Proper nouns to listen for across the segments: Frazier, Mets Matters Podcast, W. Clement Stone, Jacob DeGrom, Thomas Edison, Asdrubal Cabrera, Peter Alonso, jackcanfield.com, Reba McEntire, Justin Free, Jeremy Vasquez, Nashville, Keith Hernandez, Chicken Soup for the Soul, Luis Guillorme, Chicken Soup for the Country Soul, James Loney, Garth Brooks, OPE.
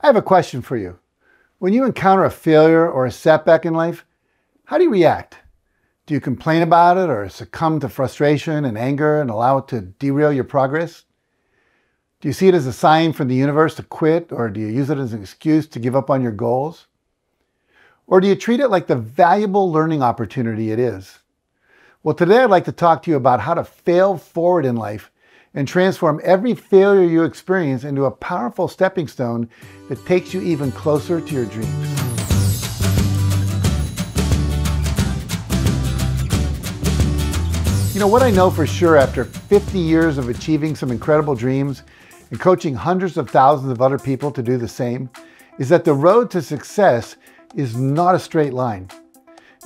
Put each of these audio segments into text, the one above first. I have a question for you. When you encounter a failure or a setback in life, how do you react? Do you complain about it or succumb to frustration and anger and allow it to derail your progress? Do you see it as a sign from the universe to quit, or do you use it as an excuse to give up on your goals? Or do you treat it like the valuable learning opportunity it is? Well, today I'd like to talk to you about how to fail forward in life and transform every failure you experience into a powerful stepping stone that takes you even closer to your dreams. You know, what I know for sure after 50 years of achieving some incredible dreams and coaching hundreds of thousands of other people to do the same is that the road to success is not a straight line.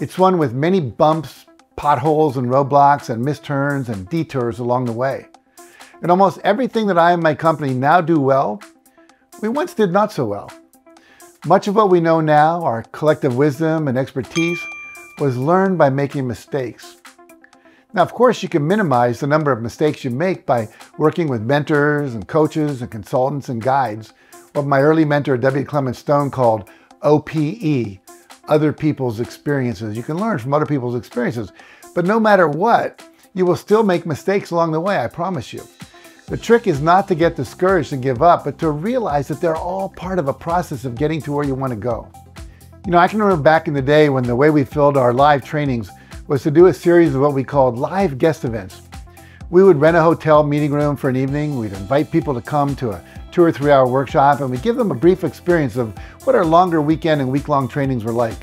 It's one with many bumps, potholes and roadblocks and misturns and detours along the way. And almost everything that I and my company now do well, we once did not so well. Much of what we know now, our collective wisdom and expertise, was learned by making mistakes. Now, of course, you can minimize the number of mistakes you make by working with mentors and coaches and consultants and guides, what my early mentor, W. Clement Stone, called OPE, other people's experiences. You can learn from other people's experiences, but no matter what, you will still make mistakes along the way, I promise you. The trick is not to get discouraged and give up, but to realize that they're all part of a process of getting to where you want to go. You know, I can remember back in the day when the way we filled our live trainings was to do a series of what we called live guest events. We would rent a hotel meeting room for an evening, we'd invite people to come to a 2 or 3 hour workshop, and we'd give them a brief experience of what our longer weekend and week-long trainings were like.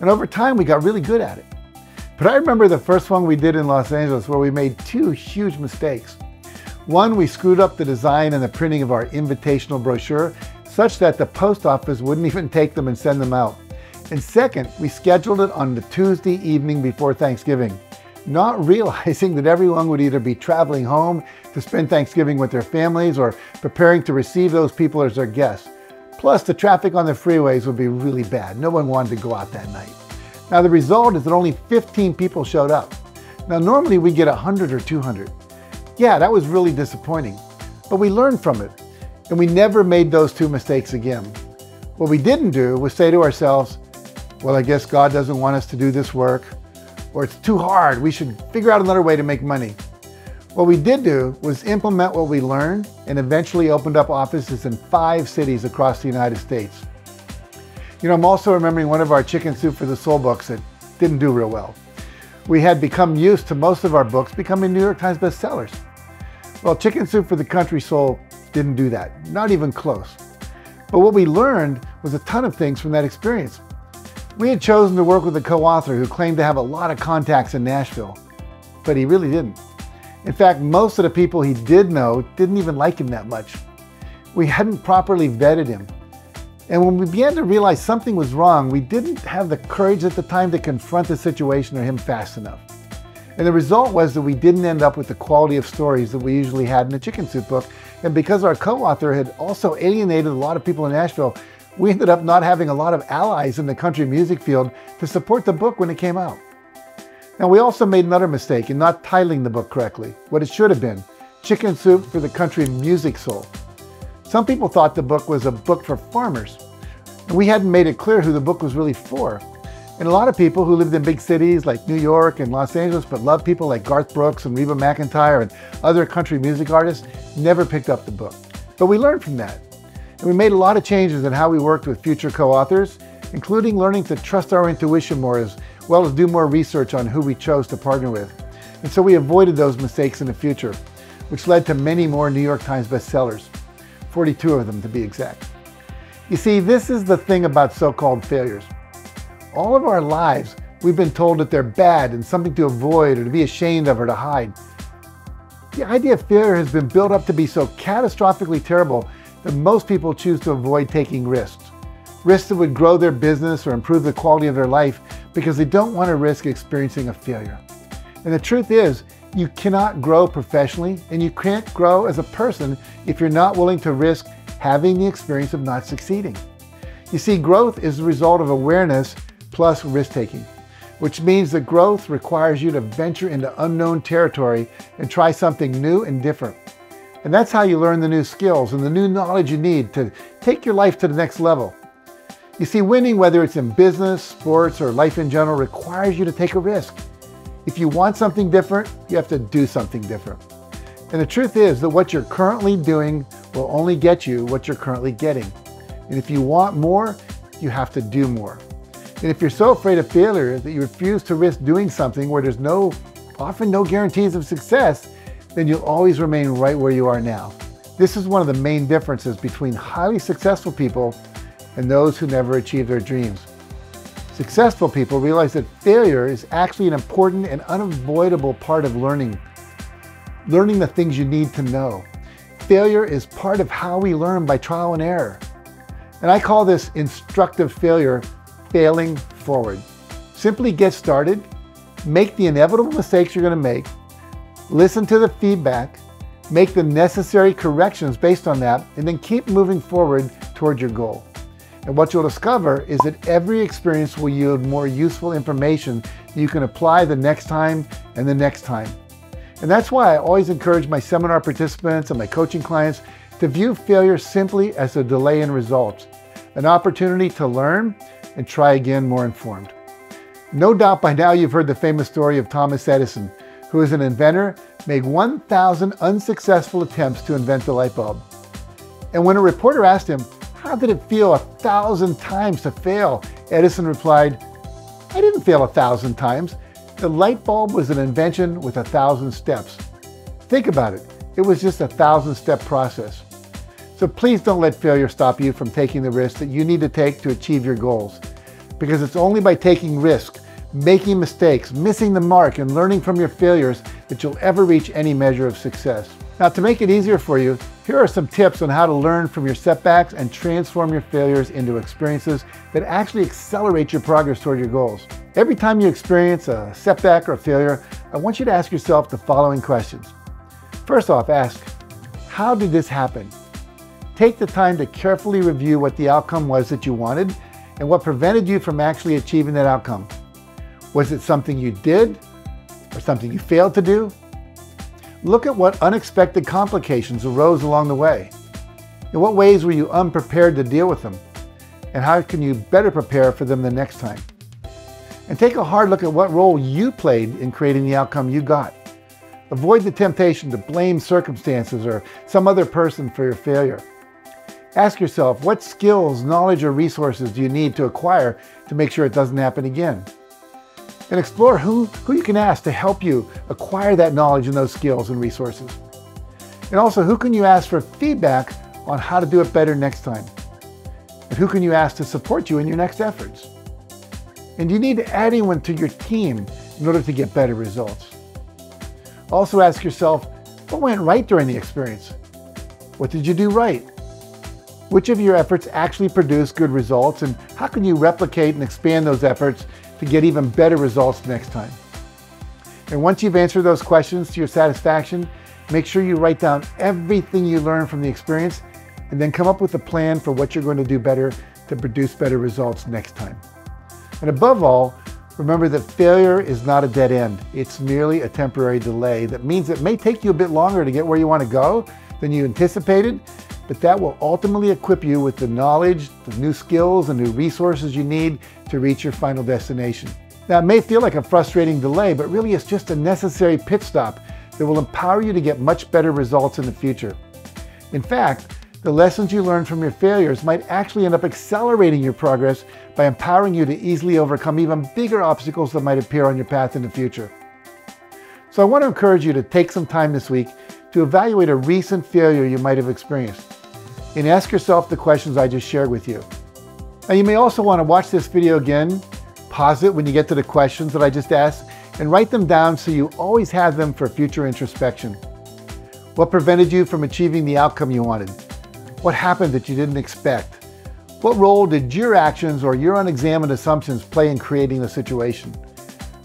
And over time, we got really good at it. But I remember the first one we did in Los Angeles where we made two huge mistakes. One, we screwed up the design and the printing of our invitational brochure such that the post office wouldn't even take them and send them out. And second, we scheduled it on the Tuesday evening before Thanksgiving, not realizing that everyone would either be traveling home to spend Thanksgiving with their families or preparing to receive those people as their guests. Plus, the traffic on the freeways would be really bad. No one wanted to go out that night. Now, the result is that only 15 people showed up. Now, normally we get 100 or 200. Yeah, that was really disappointing, but we learned from it, and we never made those two mistakes again. What we didn't do was say to ourselves, well, I guess God doesn't want us to do this work, or it's too hard, we should figure out another way to make money. What we did do was implement what we learned and eventually opened up offices in 5 cities across the United States. You know, I'm also remembering one of our Chicken Soup for the Soul books that didn't do real well. We had become used to most of our books becoming New York Times bestsellers. Well, Chicken Soup for the Country Soul didn't do that, not even close. But what we learned was a ton of things from that experience. We had chosen to work with a co-author who claimed to have a lot of contacts in Nashville, but he really didn't. In fact, most of the people he did know didn't even like him that much. We hadn't properly vetted him. And when we began to realize something was wrong, we didn't have the courage at the time to confront the situation or him fast enough. And the result was that we didn't end up with the quality of stories that we usually had in a Chicken Soup book. And because our co-author had also alienated a lot of people in Nashville, we ended up not having a lot of allies in the country music field to support the book when it came out. Now, we also made another mistake in not titling the book correctly, what it should have been, Chicken Soup for the Country Music Soul. Some people thought the book was a book for farmers, and we hadn't made it clear who the book was really for. And a lot of people who lived in big cities like New York and Los Angeles but loved people like Garth Brooks and Reba McEntire and other country music artists never picked up the book. But we learned from that. And we made a lot of changes in how we worked with future co-authors, including learning to trust our intuition more, as well as do more research on who we chose to partner with. And so we avoided those mistakes in the future, which led to many more New York Times bestsellers, 42 of them to be exact. You see, this is the thing about so-called failures. All of our lives, we've been told that they're bad and something to avoid or to be ashamed of or to hide. The idea of failure has been built up to be so catastrophically terrible that most people choose to avoid taking risks that would grow their business or improve the quality of their life because they don't want to risk experiencing a failure. And the truth is, you cannot grow professionally and you can't grow as a person if you're not willing to risk having the experience of not succeeding. You see, growth is the result of awareness plus risk-taking, which means that growth requires you to venture into unknown territory and try something new and different. And that's how you learn the new skills and the new knowledge you need to take your life to the next level. You see, winning, whether it's in business, sports, or life in general, requires you to take a risk. If you want something different, you have to do something different. And the truth is that what you're currently doing will only get you what you're currently getting. And if you want more, you have to do more. And if you're so afraid of failure that you refuse to risk doing something where there's often no guarantees of success, then you'll always remain right where you are now. This is one of the main differences between highly successful people and those who never achieve their dreams. Successful people realize that failure is actually an important and unavoidable part of learning the things you need to know. Failure is part of how we learn by trial and error. And I call this instructive failure failing forward. Simply get started, make the inevitable mistakes you're going to make, listen to the feedback, make the necessary corrections based on that, and then keep moving forward toward your goal. And what you'll discover is that every experience will yield more useful information you can apply the next time and the next time. And that's why I always encourage my seminar participants and my coaching clients to view failure simply as a delay in results, an opportunity to learn and try again more informed. No doubt by now you've heard the famous story of Thomas Edison, who as an inventor made 1,000 unsuccessful attempts to invent the light bulb. And when a reporter asked him, how did it feel 1,000 times to fail? Edison replied, I didn't fail 1,000 times. The light bulb was an invention with 1,000 steps. Think about it. It was just 1,000-step process. So please don't let failure stop you from taking the risks that you need to take to achieve your goals. Because it's only by taking risks, making mistakes, missing the mark, and learning from your failures that you'll ever reach any measure of success. Now, to make it easier for you, here are some tips on how to learn from your setbacks and transform your failures into experiences that actually accelerate your progress toward your goals. Every time you experience a setback or failure, I want you to ask yourself the following questions. First off, ask, how did this happen? Take the time to carefully review what the outcome was that you wanted and what prevented you from actually achieving that outcome. Was it something you did or something you failed to do? Look at what unexpected complications arose along the way. In what ways were you unprepared to deal with them? And how can you better prepare for them the next time? And take a hard look at what role you played in creating the outcome you got. Avoid the temptation to blame circumstances or some other person for your failure. Ask yourself, what skills, knowledge, or resources do you need to acquire to make sure it doesn't happen again? And explore who you can ask to help you acquire that knowledge and those skills and resources. And also, who can you ask for feedback on how to do it better next time? And who can you ask to support you in your next efforts? And you need to add anyone to your team in order to get better results. Also ask yourself, what went right during the experience? What did you do right? Which of your efforts actually produced good results, and how can you replicate and expand those efforts to get even better results next time? And once you've answered those questions to your satisfaction, make sure you write down everything you learned from the experience and then come up with a plan for what you're going to do better to produce better results next time. And above all, remember that failure is not a dead end. It's merely a temporary delay. That means it may take you a bit longer to get where you want to go than you anticipated, but that will ultimately equip you with the knowledge, the new skills, and new resources you need to reach your final destination. Now, it may feel like a frustrating delay, but really it's just a necessary pit stop that will empower you to get much better results in the future. In fact, the lessons you learn from your failures might actually end up accelerating your progress by empowering you to easily overcome even bigger obstacles that might appear on your path in the future. So I want to encourage you to take some time this week to evaluate a recent failure you might have experienced and ask yourself the questions I just shared with you. Now, you may also want to watch this video again, pause it when you get to the questions that I just asked, and write them down so you always have them for future introspection. What prevented you from achieving the outcome you wanted? What happened that you didn't expect? What role did your actions or your unexamined assumptions play in creating the situation?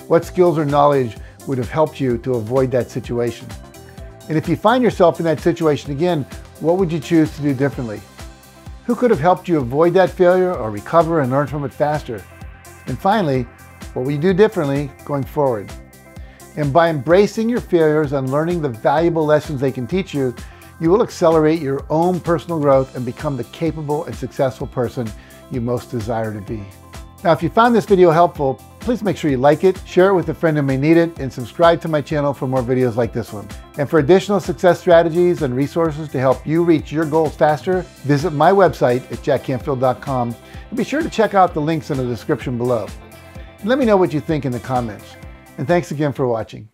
What skills or knowledge would have helped you to avoid that situation? And if you find yourself in that situation again, what would you choose to do differently? Who could have helped you avoid that failure or recover and learn from it faster? And finally, what will you do differently going forward? And by embracing your failures and learning the valuable lessons they can teach you, you will accelerate your own personal growth and become the capable and successful person you most desire to be. Now, if you found this video helpful, please make sure you like it, share it with a friend who may need it, and subscribe to my channel for more videos like this one. And for additional success strategies and resources to help you reach your goals faster, visit my website at jackcanfield.com and be sure to check out the links in the description below. And let me know what you think in the comments. And thanks again for watching.